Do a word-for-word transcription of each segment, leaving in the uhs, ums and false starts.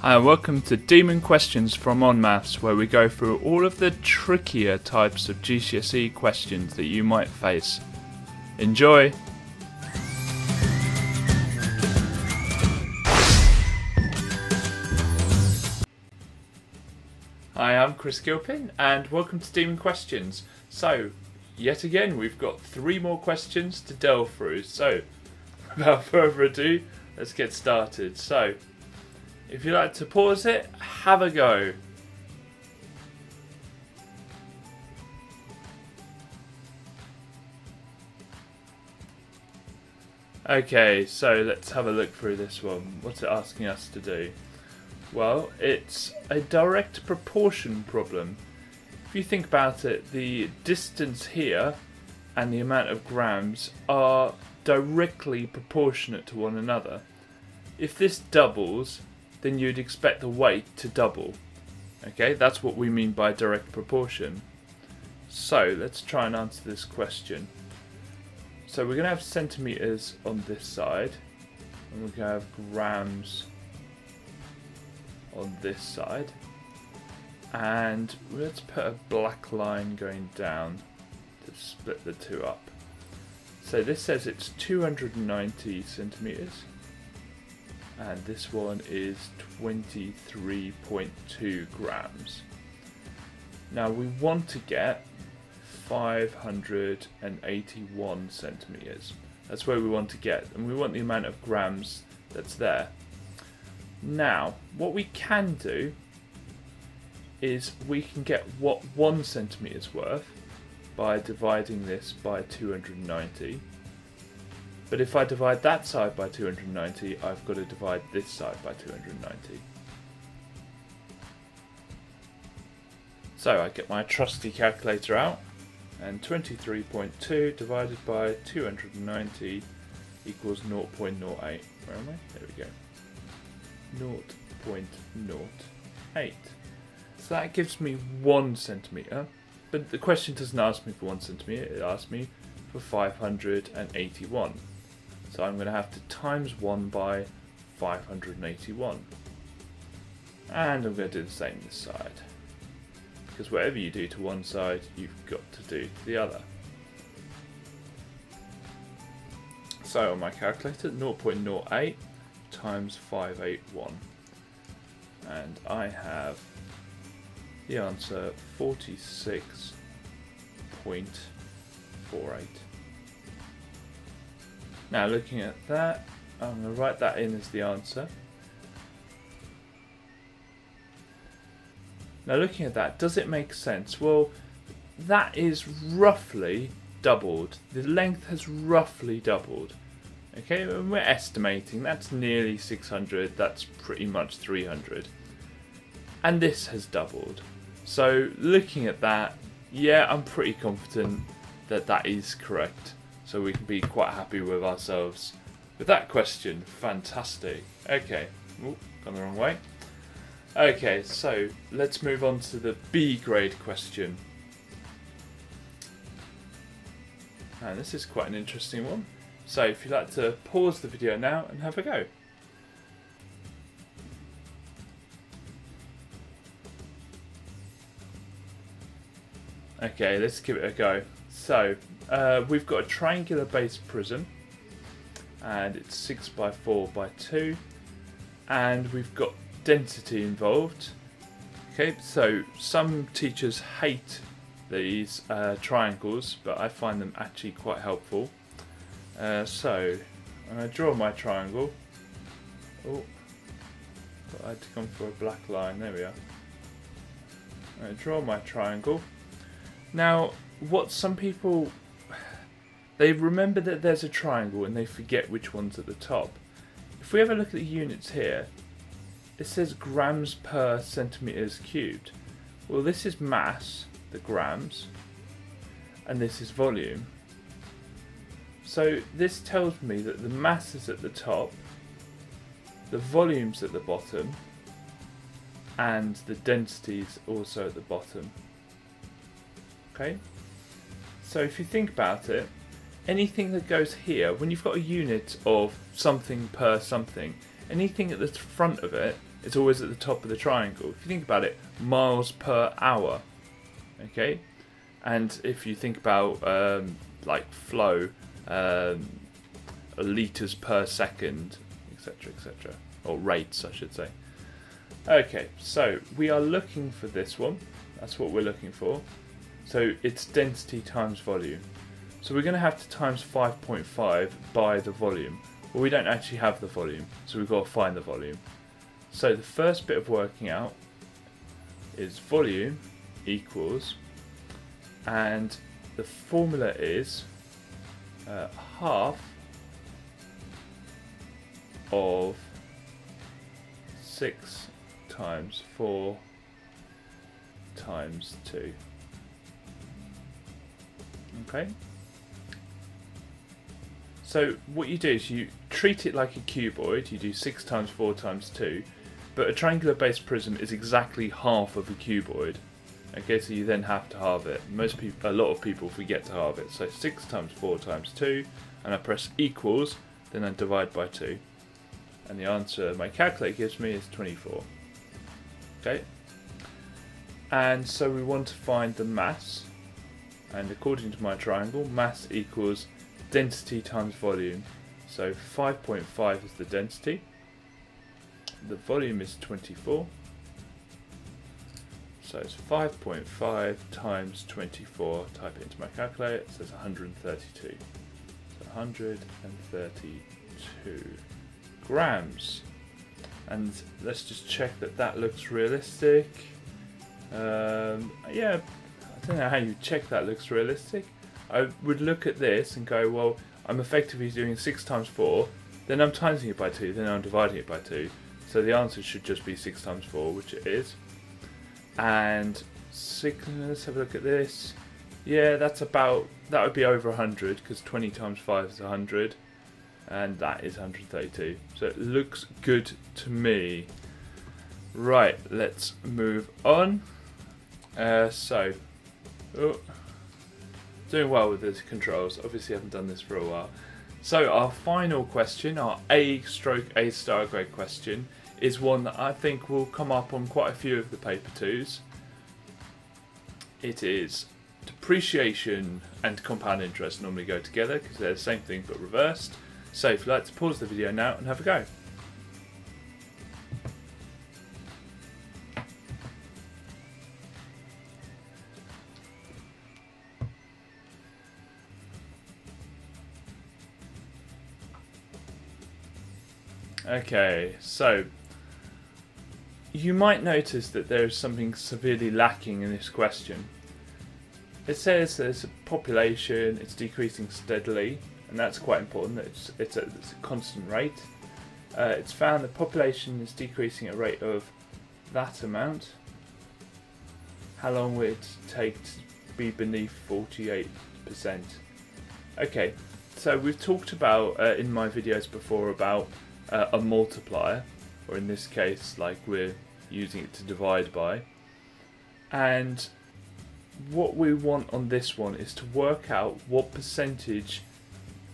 Hi and welcome to Demon Questions from OnMaths, where we go through all of the trickier types of G C S E questions that you might face. Enjoy! Hi, I'm Chris Gilpin and welcome to Demon Questions. So, yet again we've got three more questions to delve through, so without further ado, let's get started. So, if you like to pause it, have a go. Okay, so let's have a look through this one. What's it asking us to do? Well, it's a direct proportion problem. If you think about it, the distance here and the amount of grams are directly proportionate to one another. If this doubles, then you'd expect the weight to double. Okay, that's what we mean by direct proportion. So let's try and answer this question. So we're going to have centimetres on this side, and we're going to have grams on this side. And let's put a black line going down to split the two up. So this says it's two hundred ninety centimetres. And this one is twenty-three point two grams. Now we want to get five hundred eighty-one centimetres. That's where we want to get, and we want the amount of grams that's there. Now, what we can do is we can get what one centimetre's worth by dividing this by two hundred ninety. But if I divide that side by two hundred ninety, I've got to divide this side by two hundred ninety. So I get my trusty calculator out, and twenty-three point two divided by two hundred ninety equals zero point zero eight. Where am I? There we go. zero point zero eight. So that gives me one centimetre, but the question doesn't ask me for one centimetre, it asks me for five hundred eighty-one. So I'm going to have to times one by five hundred eighty-one. And I'm going to do the same this side. Because whatever you do to one side, you've got to do to the other. So on my calculator, zero point zero eight times five hundred eighty-one. And I have the answer forty-six point four eight. Now looking at that, I'm going to write that in as the answer. Now looking at that, does it make sense? Well, that is roughly doubled. The length has roughly doubled. Okay, and we're estimating that's nearly six hundred, that's pretty much three hundred. And this has doubled. So looking at that, yeah, I'm pretty confident that that is correct. So we can be quite happy with ourselves with that question. Fantastic. Okay, ooh, gone the wrong way. Okay, so let's move on to the B grade question. And this is quite an interesting one. So if you'd like to pause the video now and have a go. Okay, let's give it a go. So, uh, we've got a triangular base prism, and it's six by four by two, and we've got density involved. Okay, so some teachers hate these uh, triangles, but I find them actually quite helpful. Uh, so, I'm going to draw my triangle. Oh, I had to come for a black line, there we are. I'm going to draw my triangle. Now, what some people, they remember that there's a triangle and they forget which one's at the top. If we have a look at the units here, it says grams per centimetres cubed. Well, this is mass, the grams, and this is volume. So this tells me that the mass is at the top, the volume's at the bottom, and the density's also at the bottom. Okay, so if you think about it, anything that goes here, when you've got a unit of something per something, anything at the front of it it's always at the top of the triangle. If you think about it, miles per hour, okay? And if you think about um, like flow, um, liters per second, etc, et cetera, or rates, I should say. Okay, so we are looking for this one. That's what we're looking for. So it's density times volume. So we're going to have to times five point five by the volume. Well, we don't actually have the volume, so we've got to find the volume. So the first bit of working out is volume equals, and the formula is uh, half of six times four times two. Okay? So what you do is you treat it like a cuboid. You do six times four times two, but a triangular base prism is exactly half of a cuboid. Okay, so you then have to halve it. Most people, a lot of people forget to halve it. So six times four times two, and I press equals, then I divide by two, and the answer my calculator gives me is twenty-four. Okay, and so we want to find the mass, and according to my triangle, mass equals density times volume. So five point five is the density, the volume is twenty-four, so it's five point five times twenty-four. Type it into my calculator, it says one hundred thirty-two. So one hundred thirty-two grams, and let's just check that that looks realistic. Um, yeah, I don't know how you check that looks realistic. I would look at this and go, well, I'm effectively doing six times four, then I'm timesing it by two, then I'm dividing it by two. So the answer should just be six times four, which it is. And six, let's have a look at this. Yeah, that's about, that would be over one hundred, because twenty times five is one hundred, and that is one hundred thirty-two. So it looks good to me. Right, let's move on. Uh, so, oh. Doing well with the controls, obviously I haven't done this for a while. So our final question, our A stroke A star grade question, is one that I think will come up on quite a few of the paper twos. It is depreciation and compound interest normally go together because they're the same thing but reversed. So if you'd like to pause the video now and have a go. Okay, so you might notice that there is something severely lacking in this question. It says there's a population, it's decreasing steadily, and that's quite important, it's, it's, a, it's a constant rate. Uh, it's found the population is decreasing at a rate of that amount. How long would it take to be beneath forty-eight percent? Okay, so we've talked about, uh, in my videos before, about Uh, a multiplier, or in this case, like we're using it to divide by. And what we want on this one is to work out what percentage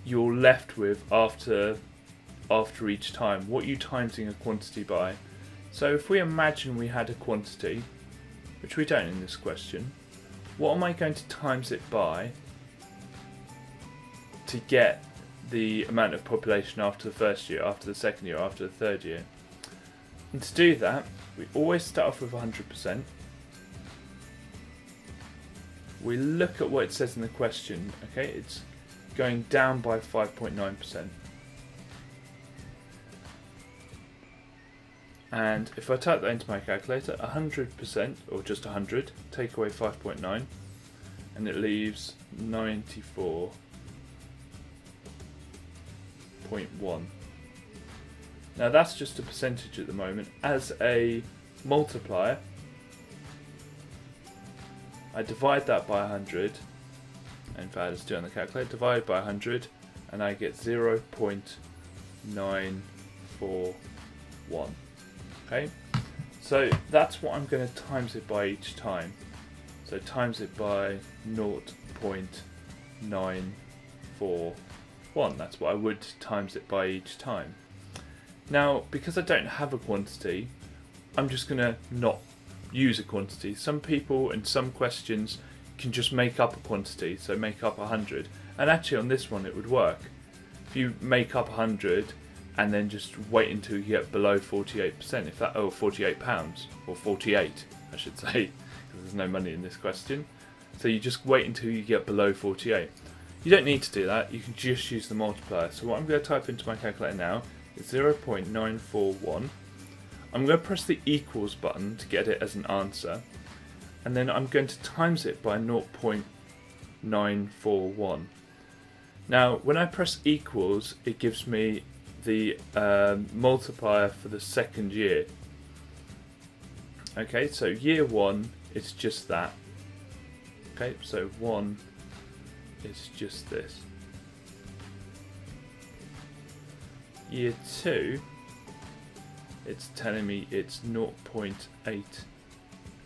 you're left with after after each time, what you're timesing a quantity by. So if we imagine we had a quantity, which we don't in this question, what am I going to times it by to get the amount of population after the first year, after the second year, after the third year? And to do that, we always start off with one hundred percent. We look at what it says in the question, okay, it's going down by five point nine percent. And if I type that into my calculator, one hundred percent, or just one hundred, take away five point nine, and it leaves ninety-four. zero point one. Now that's just a percentage at the moment. As a multiplier, I divide that by one hundred, in fact let's do it on the calculator, divide by one hundred, and I get zero point nine four one. Okay, so that's what I'm going to times it by each time. So times it by zero point nine four one. One. That's what I would times it by each time. Now, because I don't have a quantity, I'm just going to not use a quantity. Some people in some questions can just make up a quantity, so make up one hundred. And actually on this one it would work. If you make up one hundred and then just wait until you get below forty-eight percent, if that, oh, forty-eight pounds, or forty-eight I should say, because there's no money in this question. So you just wait until you get below forty-eight. You don't need to do that, you can just use the multiplier. So what I'm going to type into my calculator now is zero point nine four one. I'm going to press the equals button to get it as an answer, and then I'm going to times it by zero point nine four one. Now when I press equals it gives me the um, multiplier for the second year. Okay, so year one is just that. Okay, so one is just this. Year two, it's telling me it's zero point eight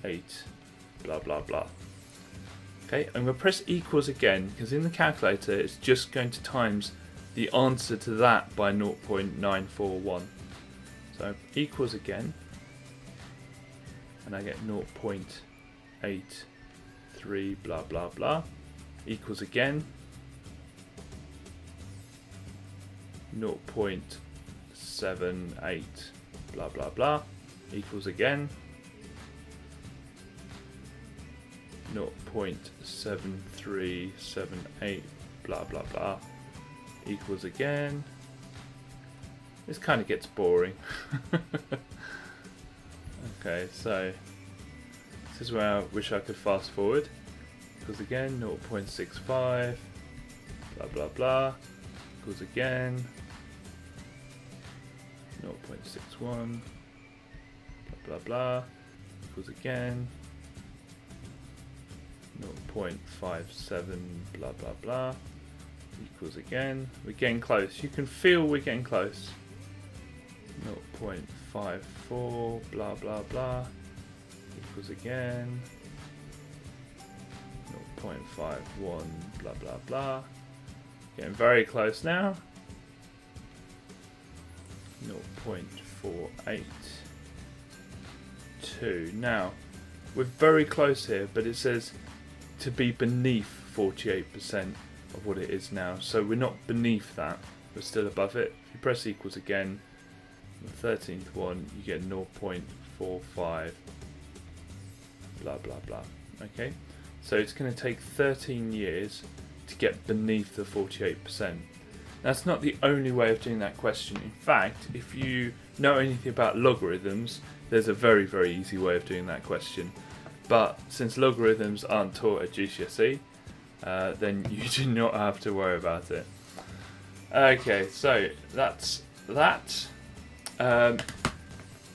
eight, blah blah blah. Okay, I'm going to press equals again because in the calculator it's just going to times the answer to that by zero point nine four one. So equals again, and I get zero point eight three, blah blah blah. Equals again, zero point seven eight, blah blah blah. Equals again, zero point seven three seven eight, blah blah blah. Equals again. This kind of gets boring. Okay, so this is where I wish I could fast forward, because again zero point six five, blah blah blah. Equals again, zero point six one, blah blah blah. Equals again, zero point five seven, blah blah blah. Equals again. We're getting close. You can feel we're getting close. zero point five four, blah blah blah. Equals again. zero point five one, blah blah blah. Getting very close now. zero point four eight two. Now we're very close here, but it says to be beneath forty-eight percent. Of what it is now, so we're not beneath that, we're still above it. If you press equals again, the thirteenth one, you get zero point four five, blah blah blah. Okay, so it's going to take thirteen years to get beneath the forty-eight percent. That's not the only way of doing that question. In fact, if you know anything about logarithms, there's a very very easy way of doing that question, but since logarithms aren't taught at G C S E, Uh, then you do not have to worry about it. Okay, so that's that. Um,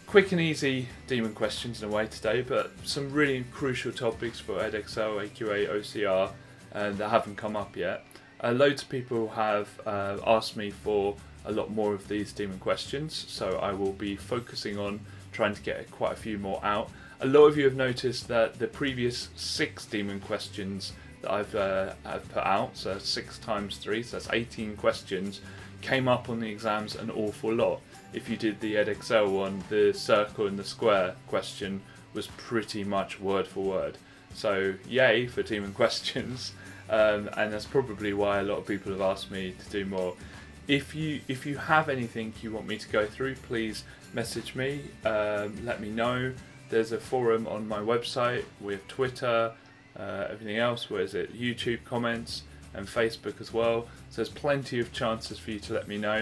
quick and easy demon questions in a way today, but some really crucial topics for Edexcel, A Q A, O C R uh, that haven't come up yet. Uh, loads of people have uh, asked me for a lot more of these demon questions, so I will be focusing on trying to get quite a few more out. A lot of you have noticed that the previous six demon questions that I've, uh, I've put out, so six times three, so that's eighteen questions, came up on the exams an awful lot. If you did the Edexcel one, the circle and the square question was pretty much word for word. So yay for demon questions, um, and that's probably why a lot of people have asked me to do more. If you if you have anything you want me to go through, please message me, um, let me know. There's a forum on my website with Twitter, Uh, everything else, where is it, YouTube comments and Facebook as well, so there's plenty of chances for you to let me know.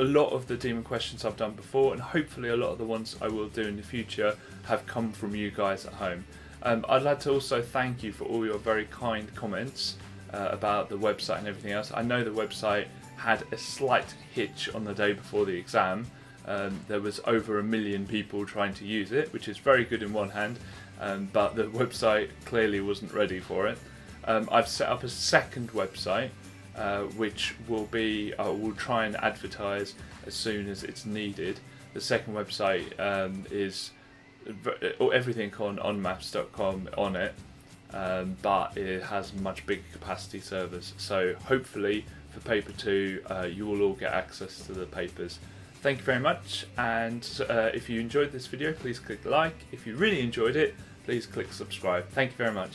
A lot of the demon questions I've done before, and hopefully a lot of the ones I will do in the future, have come from you guys at home. Um, I'd like to also thank you for all your very kind comments uh, about the website and everything else. I know the website had a slight hitch on the day before the exam. Um, there was over a million people trying to use it, which is very good in one hand. Um, but the website clearly wasn't ready for it. Um, I've set up a second website, uh, which will be, I uh, will try and advertise as soon as it's needed. The second website um, is everything on on maths dot com on it, um, but it has much bigger capacity servers. So hopefully for paper two, uh, you will all get access to the papers. Thank you very much, and uh, if you enjoyed this video, please click like. If you really enjoyed it, please click subscribe. Thank you very much.